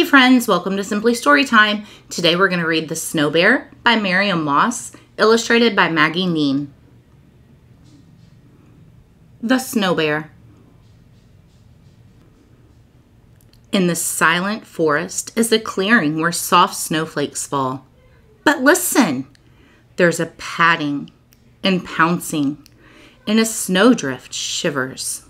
Hey friends, welcome to Simply Storytime. Today we're going to read The Snow Bear by Miriam Moss, illustrated by Maggie Neen. The Snow Bear. In the silent forest is a clearing where soft snowflakes fall. But listen! There's a padding and pouncing, and a snowdrift shivers.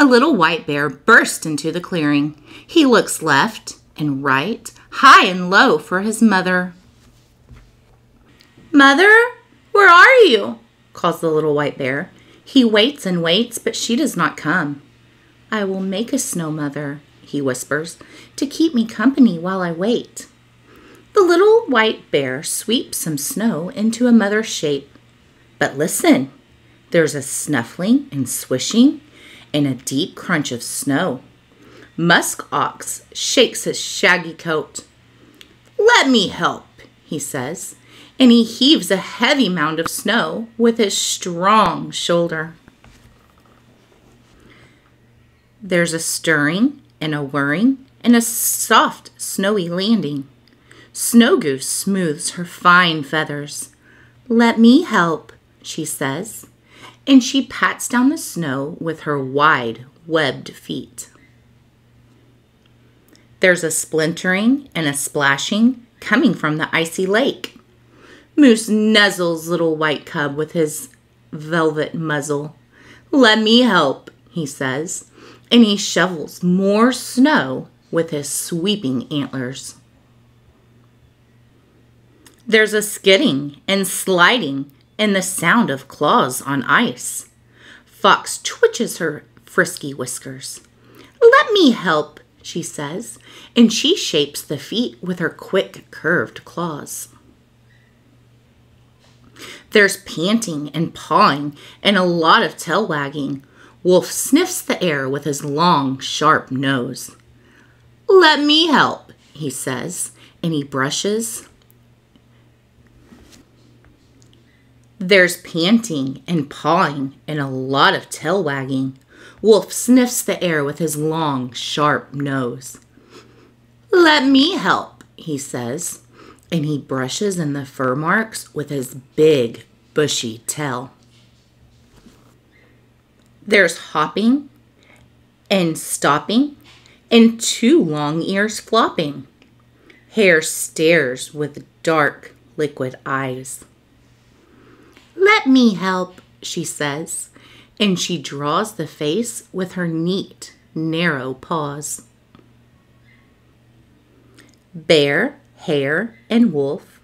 A little white bear burst into the clearing. He looks left and right, high and low for his mother. "Mother, where are you?" calls the little white bear. He waits and waits, but she does not come. "I will make a snow, mother," he whispers, "to keep me company while I wait." The little white bear sweeps some snow into a mother's shape. But listen, there's a snuffling and swishing, and a deep crunch of snow. Musk Ox shakes his shaggy coat. "Let me help," he says, and he heaves a heavy mound of snow with his strong shoulder. There's a stirring and a whirring and a soft snowy landing. Snow Goose smooths her fine feathers. "Let me help," she says, and she pats down the snow with her wide, webbed feet. There's a splintering and a splashing coming from the icy lake. Moose nuzzles little white cub with his velvet muzzle. "Let me help," he says, and he shovels more snow with his sweeping antlers. There's a skidding and sliding and the sound of claws on ice. Fox twitches her frisky whiskers. "Let me help," she says, and she shapes the feet with her quick curved claws. There's panting and pawing and a lot of tail wagging. Wolf sniffs the air with his long, sharp nose. "Let me help," he says, and he brushes. There's panting and pawing and a lot of tail wagging. Wolf sniffs the air with his long, sharp nose. "Let me help," he says, and he brushes in the fur marks with his big, bushy tail. There's hopping and stopping and two long ears flopping. Hare stares with dark, liquid eyes. "Let me help," she says, and she draws the face with her neat, narrow paws. Bear, hare, and wolf,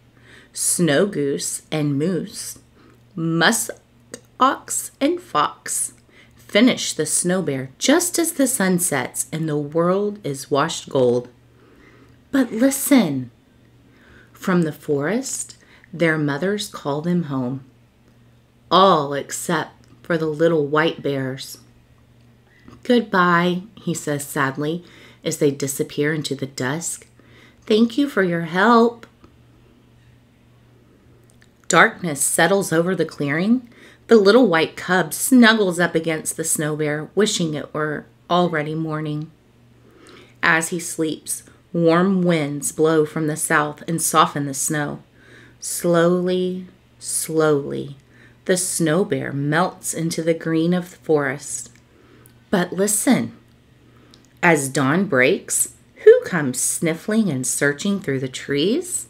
Snow Goose and moose, Musk Ox and fox finish the Snow Bear just as the sun sets and the world is washed gold. But listen, from the forest, their mothers call them home. All except for the little white bears. "Goodbye," he says sadly as they disappear into the dusk. "Thank you for your help." Darkness settles over the clearing. The little white cub snuggles up against the Snow Bear, wishing it were already morning. As he sleeps, warm winds blow from the south and soften the snow. Slowly, slowly, the Snow Bear melts into the green of the forest. But listen, as dawn breaks, who comes sniffling and searching through the trees?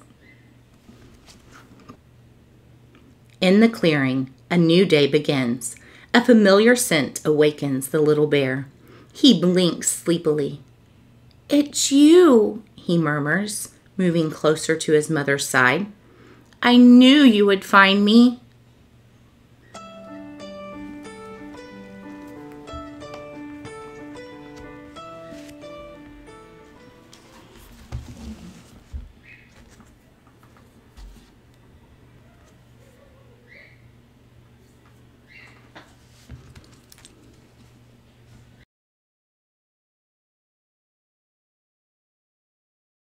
In the clearing, a new day begins. A familiar scent awakens the little bear. He blinks sleepily. "It's you," he murmurs, moving closer to his mother's side. "I knew you would find me."